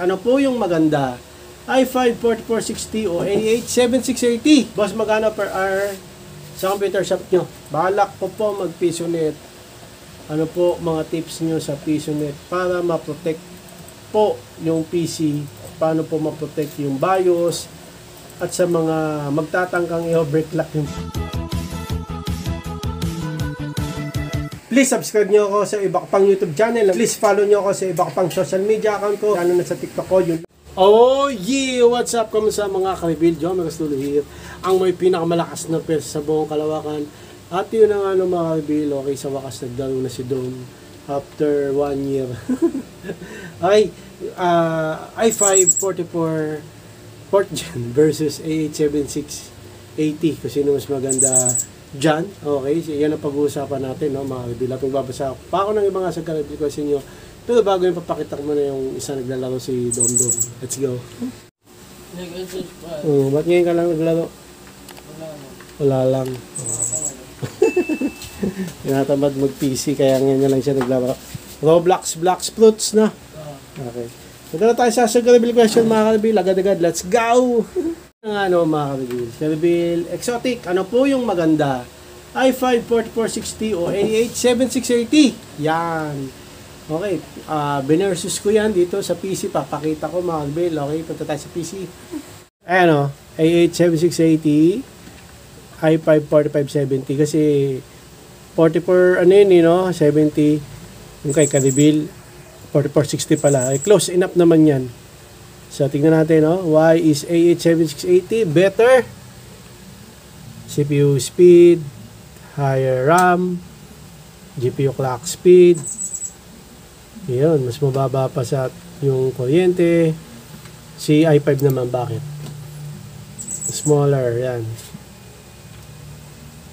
Ano po yung maganda? i5 4460 o i8 7680. Boss, magkano per hour sa computer shop nyo? Balak ko po mag-PisoNet. Ano po mga tips nyo sa PisoNet para ma-protect po yung PC? Paano po ma-protect yung BIOS at sa mga magtatangkang i-overclock yung... Please subscribe nyo ako sa iba pang YouTube channel. Please follow nyo ako sa iba pang social media account ko. Ano na sa TikTok ko yun. Oh yeah! What's up? Kamusta mga ka-reveal? Jomar Castulo here. Ang may pinakamalakas na pesa sa buong Kalawakan. At yun na nga nung mga ka-reveal. Okay, sa wakas nagdaro na si Dom after 1 year. Okay, i5-44 versus i8-7680. Kung sino mas maganda dyan, okay, so yan ang pag-uusapan natin, no, mga reveal. At magbabasa pa ako ng ibang asag ka-reveal ko sa inyo, pero bago yung papakita ko muna yung isa naglalaro, si Domdom. Let's go. Ba't ngayon ka lang naglaro? Wala lang. Tinatamad mag-PC, kaya ngayon lang siya naglaro. Roblox, Blocks, Fruits na. Okay, punta na tayo sa asag ka-reveal question, mga ka-reveal. Agad-agad, let's go! Ano mga ka-reveal? Exotic, ano po yung maganda? i5 4460 o i8 7680. Yan. Okay, binersus ko yan dito sa PC. Papakita ko mga ka-reveal. Okay, punta tayo sa PC. Ayan o, i8 7680, i5 4570. Kasi 44 ano yun, you know, 70. Yung kay ka-reveal 4460 pala. Ay, close enough naman yan. So, tingnan natin, no? Why is i8-7680 better? CPU speed, higher RAM, GPU clock speed. Yun, mas mababa pa sa yung kuryente. Si i5 naman, bakit? Smaller, yan.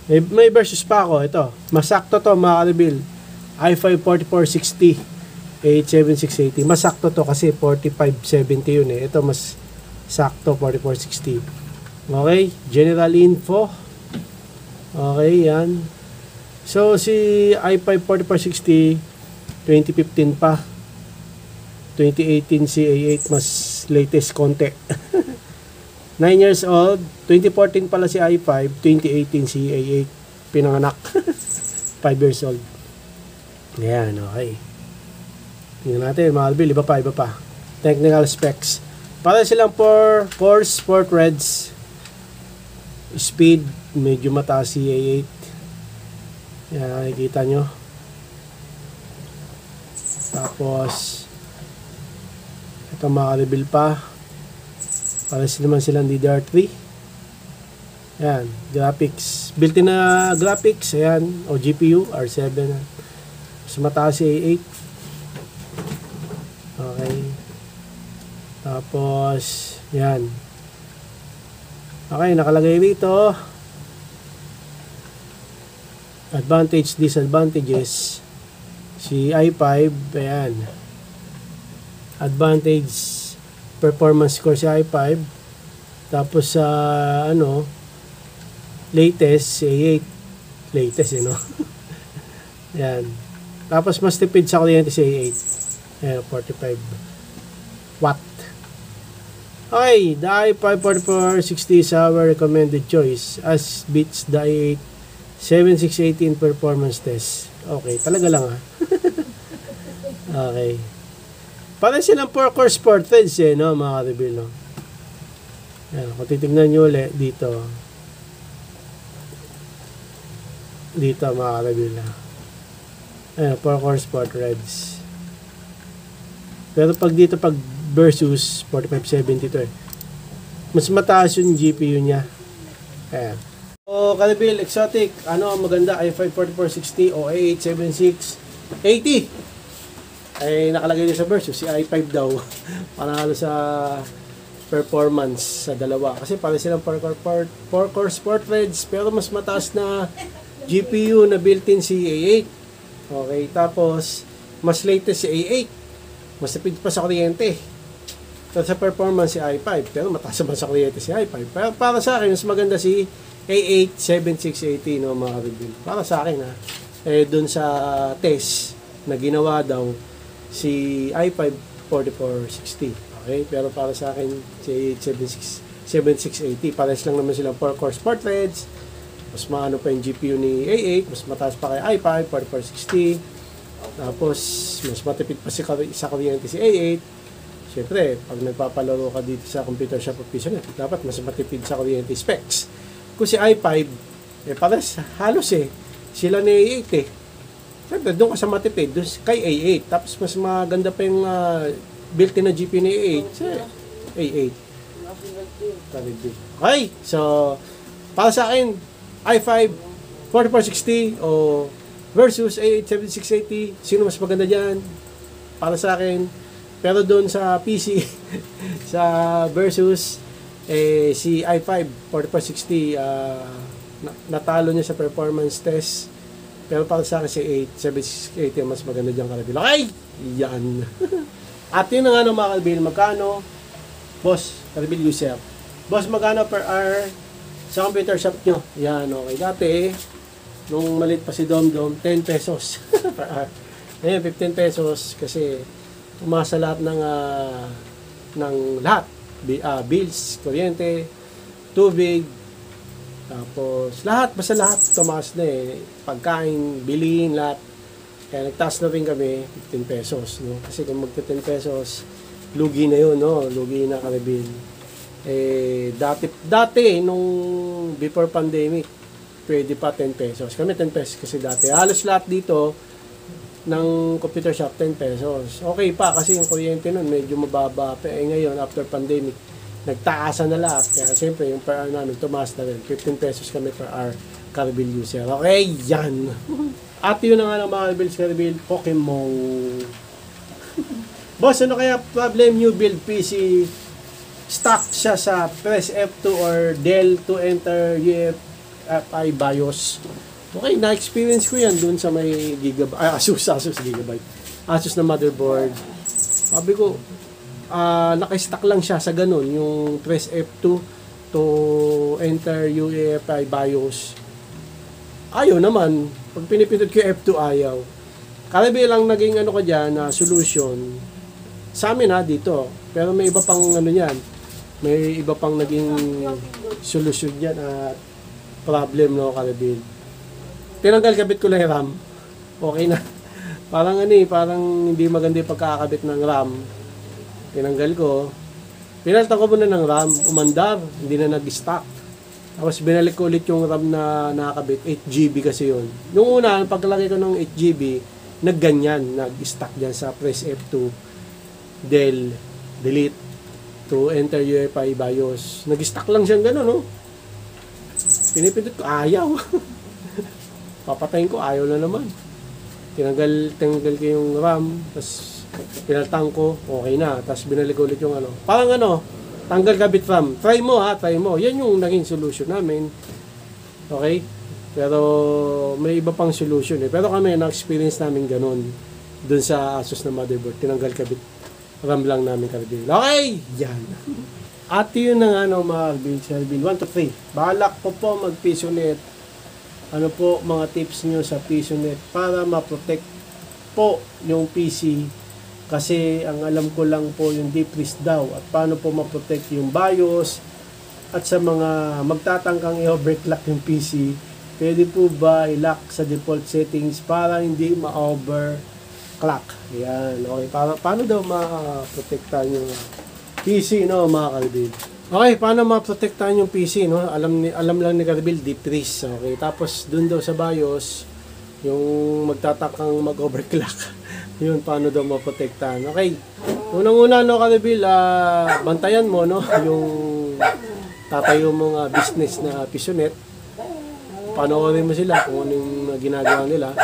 May versus pa ako, ito. Masakto to, mga ka-reveal. i5-4460. i8-7680. Mas sakto to kasi 4570 yun eh. Ito mas sakto 4460. Okay, general info. Okay, yan. So si i5-4460 2015 pa. 2018 si i8 mas latest konti. 9 years old. 2014 pala si i5, 2018 si i8 pinanganak. 5 years old. Ayan, okay. Tingnan natin, mga ka-reveal, iba pa. Technical specs. Para silang 4 cores, 4 threads. Speed, medyo mataas si i8. Yan, nakikita nyo. Tapos, ito mga ka-reveal pa. Para naman silang DDR3. Yan, graphics. Built-in na graphics, ayan. O GPU, R7. Mas mataas si i8. Tapos, yan. Okay, nakalagay dito. Advantage, disadvantages. Si i5, ayan. Advantage, performance score si i5. Tapos sa, latest, si i8. Latest, eh, no? Ayan. Tapos, mas tipid sa kuryente si i8. Ayan, 45 watt. Okay, the i5-4460 is our recommended choice as beats the i8-7680 in performance test. Okay, talaga lang ha. Okay. Parang silang 4-core sport threads eh, no, mga ka-reveal, no? Ayan, kung titignan nyo ulit dito. Dito, mga ka-reveal, ha. Ayan, 4-core sport threads. Pero pag dito, pag versus 4570 to eh. Mas mataas yung GPU niya. Ayan. So, ka-reveal, exotic. Ano ang maganda? i5-4460 o i8-7680. Ay, nakalagay niya sa versus. Si i5 daw. Panalo sa performance sa dalawa. Kasi pala silang 4-core sport threads. Pero mas mataas na GPU na built-in si i8. Okay, tapos mas latest si i8. Mas tipid pa sa kuryente. Pero sa performance si i5, pero mataas naman sa kuryente si i5. Pero para sa akin, mas maganda si i8-7680, no, mga ka-reveal. Para sa akin, ha. Eh, dun sa test na ginawa daw, si i5 4460. Okay, pero para sa akin A8 7680, pares lang naman silang 4 core sport threads. Mas maano pa yung GPU ni A8, mas mataas pa kay i5 4460. Tapos mas matipid pa sa kuryente si A8. Siyempre, pag nagpapalaro ka dito sa computer shop official, dapat mas matipid sa kuryente specs. Kung si i5, pares halos sila ni A8 Siyempre, doon ka sa matipid, doon kay A8. Tapos, mas maganda pa yung built-in na GPU ni A8. A8. Okay. So, para sa akin, i5 4460 o versus A8 7680. Sino mas maganda dyan? Para sa akin. Pero doon sa PC, sa versus, si i5 4460, natalo niya sa performance test. Pero para sa akin si 8, 7, 6, 8 mas maganda dyan, Kalabil. Okay! Yan. At yun na nga mga Kalabil, magkano? Boss, Kalabil user. Boss, magkano per hour sa computer shop nyo? Yan, okay. Dati, nung malit pa si Domdom, 10 pesos per hour. Ngayon, 15 pesos kasi tumasa lahat ng lahat. Bills, kuryente, tubig, tapos lahat, basta lahat tumaas na pagkain, bilhin, lahat. Kaya nagtaas na rin kami 15 pesos, no? Kasi kung magka 10 pesos, lugi na yun, no? Lugi na Kalabil. Dati nung before pandemic, pwede pa 10 pesos. Kami 10 pesos kasi dati. Halos lahat dito ng computer shop 10 pesos. Okay pa kasi yung kuryente nun medyo mababa. Ngayon after pandemic, nagtaasan na lahat. Kaya siyempre, yung per hour namin, tumaas na rin. 15 pesos kami per hour, Kalabil user. Okay, yan. At yun na nga ng mga Kalabil, Pokemon. Boss, ano kaya problem new build PC? Stuck siya sa press F2 or del to enter UEFI BIOS. Okay, na-experience ko yan dun sa may Asus na motherboard. Sabi ko, naka-stack lang siya sa ganun, yung press F2 to enter UEFI BIOS. Ayaw naman, pag pinipindot ko yung F2, ayaw. Kalabil lang naging ano ko dyan na solution sa amin dito, pero may iba pang ano yan, may iba pang naging solution dyan at problem, no, Kalabil. Tinanggal kabit ko lang yung RAM, okay na. Parang parang hindi maganda yung pagkakabit ng RAM. Tinanggal ko. Pinalitan ko muna ng RAM. Umandar. Hindi na nag-stock. Tapos binalik ko ulit yung RAM na nakakabit. 8GB kasi yun. Nung una, paglagay ko ng 8GB, nagganyan. Nag-stock dyan sa press F2. Del. Delete. To enter UEFI BIOS. Nag-stock lang siyang gano'n, no? Pinipindot ko. Ayaw. Papatayin ko. Ayaw na naman. Tinanggal ko yung RAM. Tapos pinaltang ko, okay na. Tapos binalik ulit yung parang tanggal kabit RAM. Try mo yan yung naging solution namin. Okay? Pero may iba pang solution Pero kami, na-experience namin ganun dun sa Asus na motherboard. Tinanggal kabit RAM lang namin, Kalabil. Okay! Yan. At yun na nga mga Kalabil. 1, 2, 3. Balak ko po mag-PisoNet. Ano po mga tips nyo sa PisoNet para ma-protect po yung PC? Kasi ang alam ko lang po yung deep freeze daw at paano po ma-protect yung BIOS at sa mga magtatangkang i-overclock yung PC, pwede po ba i-lock sa default settings para hindi ma-overclock? Ayan, okay. Paano daw ma-protectan yung PC, no, mga Kalabil? Okay, paano ma-protectan yung PC, no? Alam lang ni Kalabil, deep freeze. Okay, tapos dun daw sa BIOS, yung magtatangkang mag-overclock. Yun, paano daw maprotektahan. Okay, unang-una, no, Kalabil, bantayan mo, no, yung tatayo mong business na PisoNet. Panoorin mo sila kung ano yung ginagawa nila.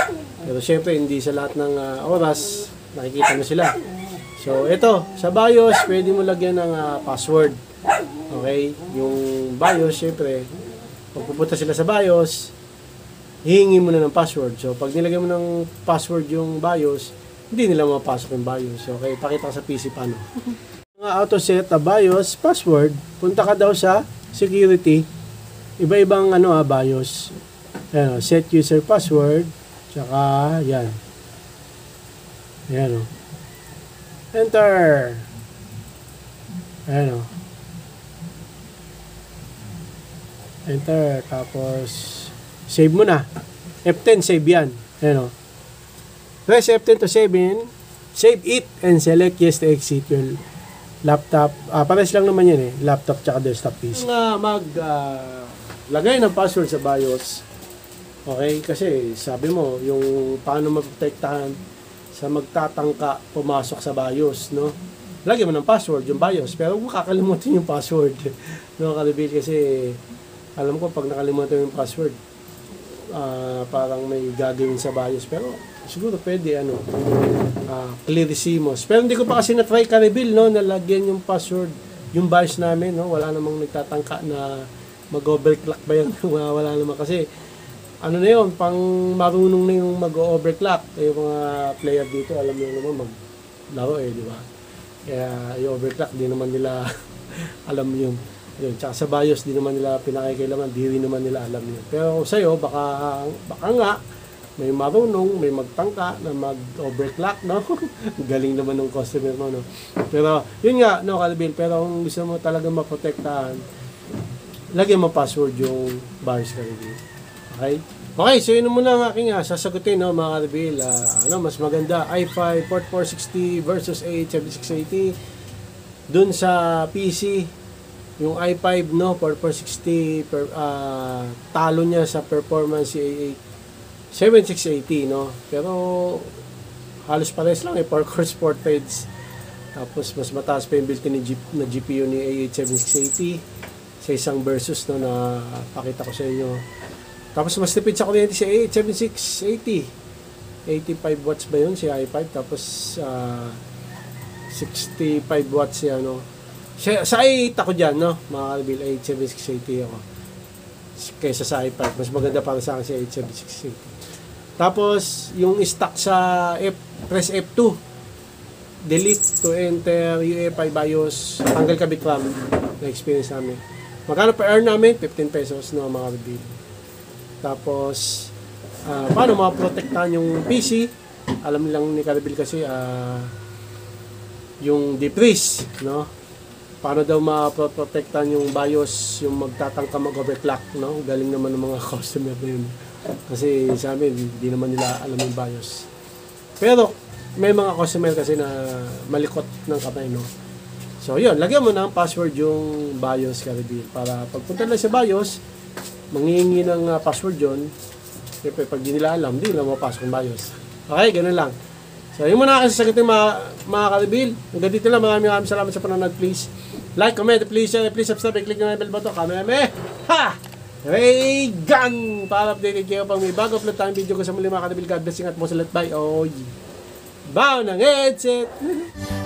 Pero syempre, hindi sa lahat ng oras nakikita mo sila. So, ito, sa BIOS, pwede mo lagyan ng password. Okay, yung BIOS, syempre, pag pupunta sila sa BIOS, hihingi mo na ng password. So, pag nilagay mo ng password yung BIOS, hindi nila mapasok yung BIOS. Okay, pakita ka sa PC paano. Auto-set a BIOS password, punta ka daw sa security. Iba-ibang BIOS. Ayan, set user password, tsaka yan. Ayan, Enter! Ayan o. Enter. Tapos, save mo na. F10, save yan. Ayan o. Press F10 to save in. Save it and select yes to exit yung laptop. Pares lang naman yan eh. Laptop tsaka desktop PC. Lagay ng password sa BIOS. Okay? Kasi sabi mo, yung paano maprotektahan sa magtatangka pumasok sa BIOS, no? Lagyan mo ng password yung BIOS, pero huwag kakalimutin yung password. No, kalibid, kasi alam ko pag nakalimutan yung password, parang may gagawin sa BIOS, pero siguro pwede clear CMOS. Pero hindi ko pa kasi na-try, kalibid, no, na lagyan yung password yung BIOS namin, no? Wala namang nagtatangka na mag-overclock ba yan? Wala naman kasi ano na yun, pang marunong na yung mag-overclock. Yung mga player dito, alam nyo naman maglaro eh, di ba? Kaya yung overclock, di naman nila alam yun. Tsaka sa BIOS, di naman nila pinakikailaman, di rin naman nila alam yun. Pero sa'yo, baka nga, may marunong, may magtangka na mag-overclock, no? Galing naman ng customer mo, no? Pero, yun nga, no, Kalbil, pero kung gusto mo talagang maprotektahan, lagyan mo password yung BIOS, Kalbil. Okay? Okay, so yun muna ang aking sasagutin, no, mga ka-reveal. Mas maganda, i5 4460 versus i7 7680. Dun sa PC, yung i5, no, 4460, talo niya sa performance si 7680, no? Pero halos pares lang, eh, 4 cores, 4 threads. Tapos, mas mataas pa yung built-in na GPU ni i7 7680 sa isang versus, no, na pakita ko sa inyo. Tapos mas tipid sa kuryente si i7 7680. 85 watts ba yun si i5? Tapos 65 watts si ano. Sa i8 ako dyan, no? Mga ka-reveal, i7 7680 ako. Kaysa sa i5. Mas maganda para sa akin si i7 7680. Tapos yung stock sa press F2. Delete to enter UEFI BIOS. Tanggal kabit RAM na experience namin. Magkano per hour namin? 15 pesos, no, mga ka-reveal. Tapos, paano maprotektahan yung PC? Alam nilang ni Kalbil kasi yung defreeze, no? Paano daw maprotektahan yung BIOS, yung magtatangka mag-overclock, no? Galing naman ng mga customer na yun. Kasi sa amin, hindi naman nila alam yung BIOS. Pero, may mga customer kasi na malikot ng kamay, no? So, yun. Lagyan mo na ang password yung BIOS, Kalbil. Para pagpunta na sa BIOS, manghihingi ng password yun. Siyempre, pag di nila alam, di nila mapasok ang BIOS. Okay, ganun lang. So, yun muna kasi sagutin mga ka-reveal. Hanggang dito lang, maraming salamat sa panonood. Please, like, comment, please share, please subscribe, click na bell button. Kameme! Ha! Ray gun! Para updated kayo pang may bago upload tayong video ko sa muli, mga ka-reveal. God blessing at most. Bye! Oy! Bow ng headset!